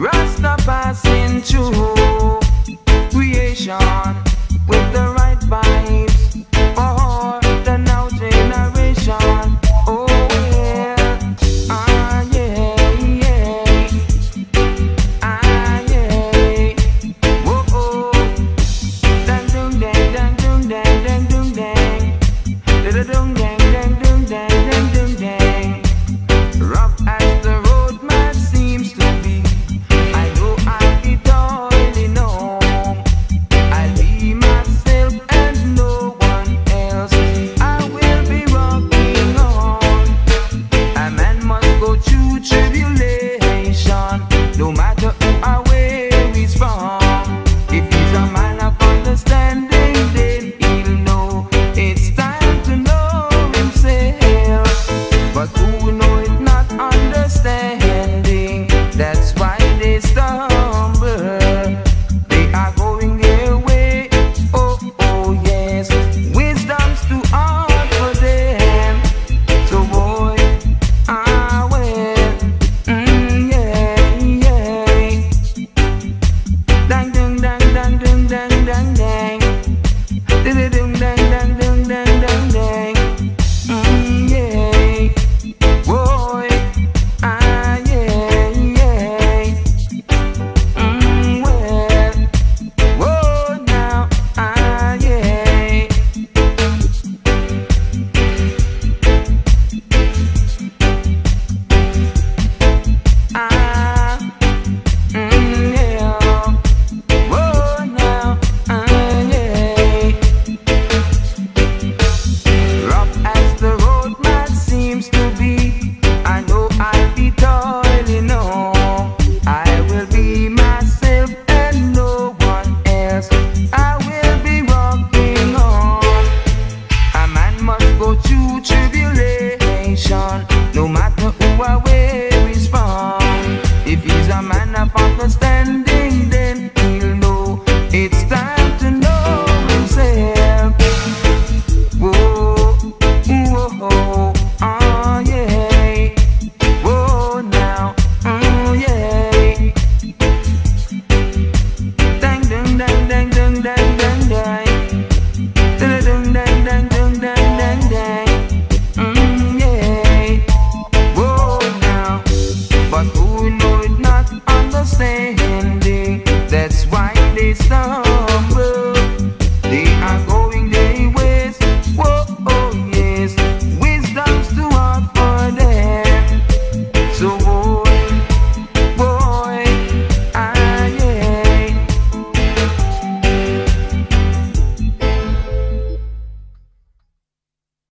Rasta passing through.